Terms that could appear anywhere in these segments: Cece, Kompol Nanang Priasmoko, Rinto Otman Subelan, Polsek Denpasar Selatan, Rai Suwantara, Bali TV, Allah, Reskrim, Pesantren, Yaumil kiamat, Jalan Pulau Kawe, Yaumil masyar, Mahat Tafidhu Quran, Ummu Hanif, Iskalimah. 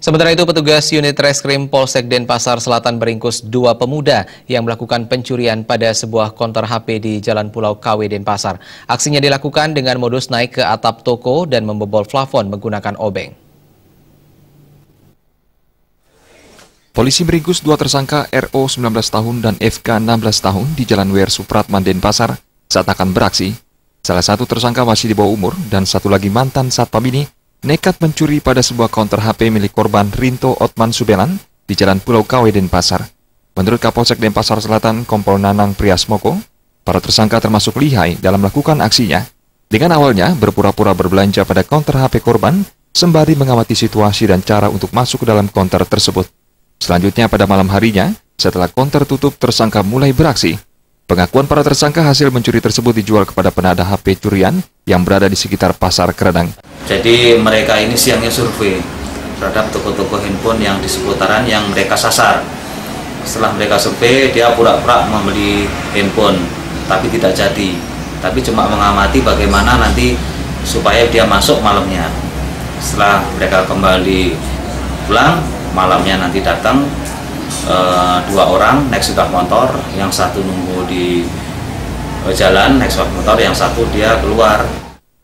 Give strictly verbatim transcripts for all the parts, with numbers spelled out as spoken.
Sementara itu, petugas unit Reskrim Polsek Denpasar Selatan meringkus dua pemuda yang melakukan pencurian pada sebuah konter H P di Jalan Pulau Kawe, Denpasar. Aksinya dilakukan dengan modus naik ke atap toko dan membobol plafon menggunakan obeng. Polisi meringkus dua tersangka R O sembilan belas tahun dan F K enam belas tahun di Jalan W R Supratman, Denpasar saat akan beraksi. Salah satu tersangka masih di bawah umur dan satu lagi mantan satpam ini nekat mencuri pada sebuah konter H P milik korban Rinto Otman Subelan di Jalan Pulau Kawe, Denpasar. Menurut Kapolsek Denpasar Selatan, Kompol Nanang Priasmoko, para tersangka termasuk lihai dalam melakukan aksinya. Dengan awalnya berpura-pura berbelanja pada konter H P korban, sembari mengamati situasi dan cara untuk masuk ke dalam konter tersebut. Selanjutnya pada malam harinya, setelah konter tutup, tersangka mulai beraksi. Pengakuan para tersangka hasil mencuri tersebut dijual kepada penada H P curian yang berada di sekitar Pasar Keredang. Jadi mereka ini siangnya survei terhadap toko-toko handphone yang di seputaran yang mereka sasar. Setelah mereka survei, dia pura-pura membeli handphone, tapi tidak jadi. Tapi cuma mengamati bagaimana nanti supaya dia masuk malamnya. Setelah mereka kembali pulang, malamnya nanti datang. Uh, dua orang naik sepeda motor, yang satu nunggu di uh, jalan naik sepeda motor, yang satu dia keluar.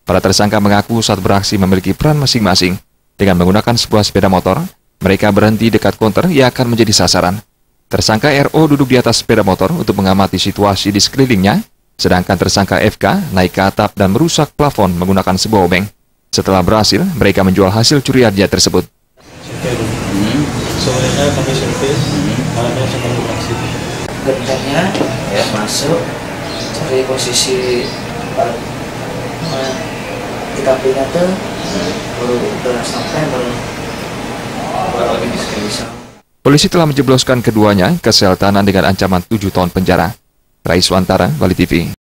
Para tersangka mengaku saat beraksi memiliki peran masing-masing. Dengan menggunakan sebuah sepeda motor, mereka berhenti dekat konter yang akan menjadi sasaran. Tersangka R O duduk di atas sepeda motor untuk mengamati situasi di sekelilingnya, sedangkan tersangka F K naik ke atap dan merusak plafon menggunakan sebuah obeng. Setelah berhasil, mereka menjual hasil curiannya tersebut. Soalnya kami survei, malamnya cuma beraksi. Bentarnya ya masuk, cari posisi kita punya tuh, baru udah sampai baru baru bisa. Polisi telah menjebloskan keduanya ke sel tahanan dengan ancaman tujuh tahun penjara. Rai Suwantara, Bali T V.